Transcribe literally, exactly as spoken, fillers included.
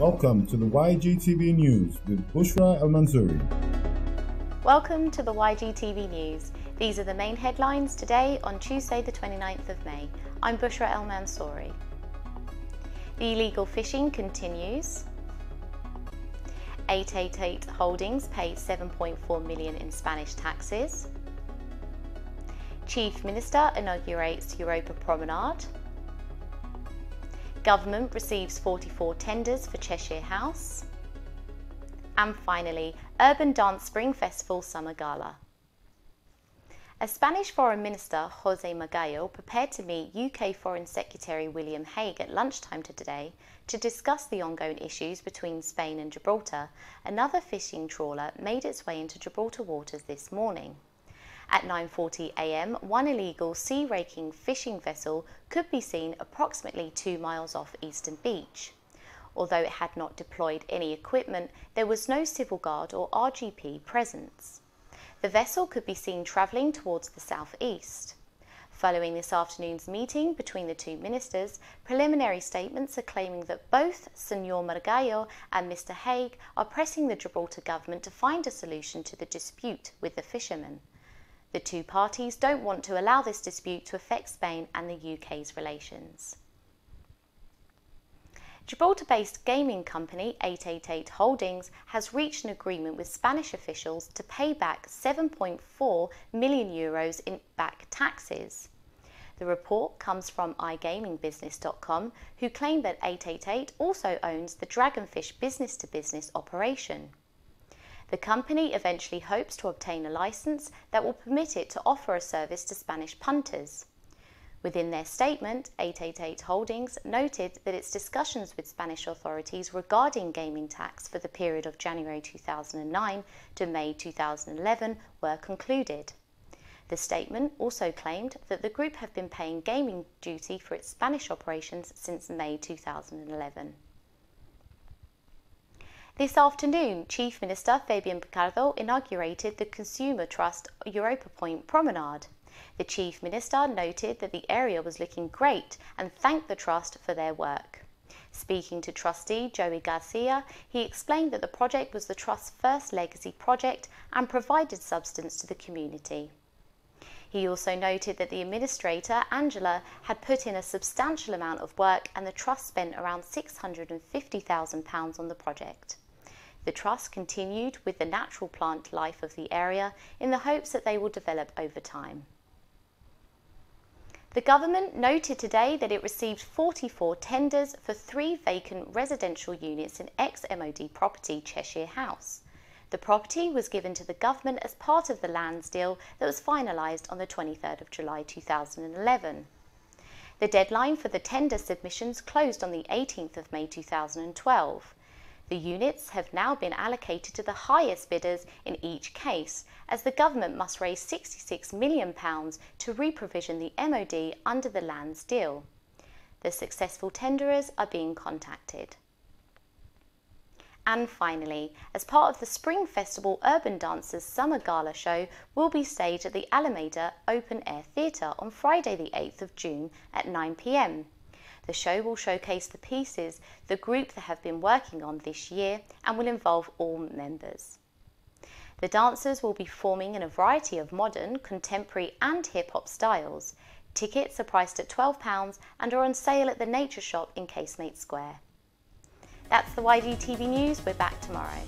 Welcome to the Y G T V News with Bouchra El Mansouri. Welcome to the Y G T V News. These are the main headlines today on Tuesday the twenty-ninth of May. I'm Bouchra El Mansouri. The illegal fishing continues. eight eight eight Holdings paid seven point four million dollars in Spanish taxes. Chief Minister inaugurates Europa Promenade. Government receives forty-four tenders for Cheshire House. And finally, Urban Dance Spring Festival Summer Gala. A Spanish Foreign Minister, José Margallo, prepared to meet U K Foreign Secretary William Hague at lunchtime today to discuss the ongoing issues between Spain and Gibraltar. Another fishing trawler made its way into Gibraltar waters this morning. At nine forty a m, one illegal sea-raking fishing vessel could be seen approximately two miles off Eastern Beach. Although it had not deployed any equipment, there was no civil guard or R G P presence. The vessel could be seen travelling towards the southeast. Following this afternoon's meeting between the two ministers, preliminary statements are claiming that both Señor Margallo and Mister Hague are pressing the Gibraltar government to find a solution to the dispute with the fishermen. The two parties don't want to allow this dispute to affect Spain and the U K's relations. Gibraltar-based gaming company eight eight eight Holdings has reached an agreement with Spanish officials to pay back seven point four million euros in back taxes. The report comes from i gaming business dot com, who claim that eight eight eight also owns the Dragonfish business-to-business operation. The company eventually hopes to obtain a licence that will permit it to offer a service to Spanish punters. Within their statement, eight eight eight Holdings noted that its discussions with Spanish authorities regarding gaming tax for the period of January two thousand nine to May two thousand eleven were concluded. The statement also claimed that the group have been paying gaming duty for its Spanish operations since May two thousand eleven. This afternoon, Chief Minister Fabian Picardo inaugurated the Consumer Trust Europa Point Promenade. The Chief Minister noted that the area was looking great and thanked the Trust for their work. Speaking to Trustee Joey Garcia, he explained that the project was the Trust's first legacy project and provided substance to the community. He also noted that the administrator, Angela, had put in a substantial amount of work and the Trust spent around six hundred and fifty thousand pounds on the project. The Trust continued with the natural plant life of the area in the hopes that they will develop over time. The government noted today that it received forty-four tenders for three vacant residential units in ex-M O D property Cheshire House. The property was given to the government as part of the lands deal that was finalised on the twenty-third of July two thousand eleven. The deadline for the tender submissions closed on the eighteenth of May two thousand twelve. The units have now been allocated to the highest bidders in each case, as the government must raise sixty-six million pounds to reprovision the M O D under the lands deal. The successful tenderers are being contacted. And finally, as part of the Spring Festival Urban Dancers Summer Gala show will be staged at the Alameda Open Air Theatre on Friday the eighth of June at nine p m. The show will showcase the pieces the group that have been working on this year and will involve all members. The dancers will be performing in a variety of modern, contemporary and hip-hop styles. Tickets are priced at twelve pounds and are on sale at the Nature Shop in Casemate Square. That's the Y G T V News. We're back tomorrow.